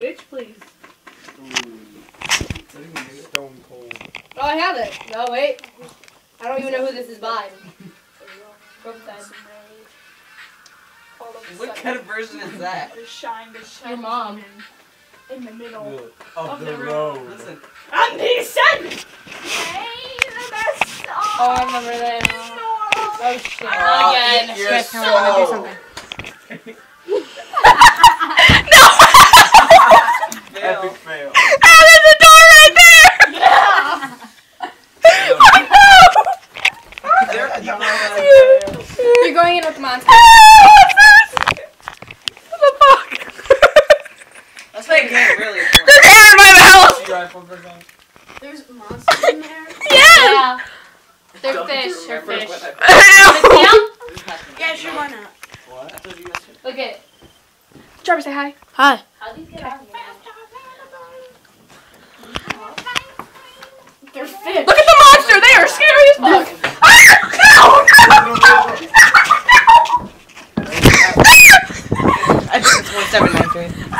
Bitch, please. Stone Cold. Oh, I have it. No, wait. I don't even know who this is by. What kind of version is that? Your mom. In the middle of the road. Listen. I'm Peterson! Hey, the best song! Oh, I remember that. Oh, shit. I want to do something. Epic fail. Oh, there's a door right there! Yeah! I know! You're going in with the monster. What the fuck? That's like really important. There's air in my mouth! There's monsters in there? Yes! Yeah! They're fish. They're fish. Yeah, sure, why not? What? Look at it. Trevor, say hi. Hi. How do you get out of here? They're fish. Look at the monster! They are scary as fuck! No! I think it's 1793.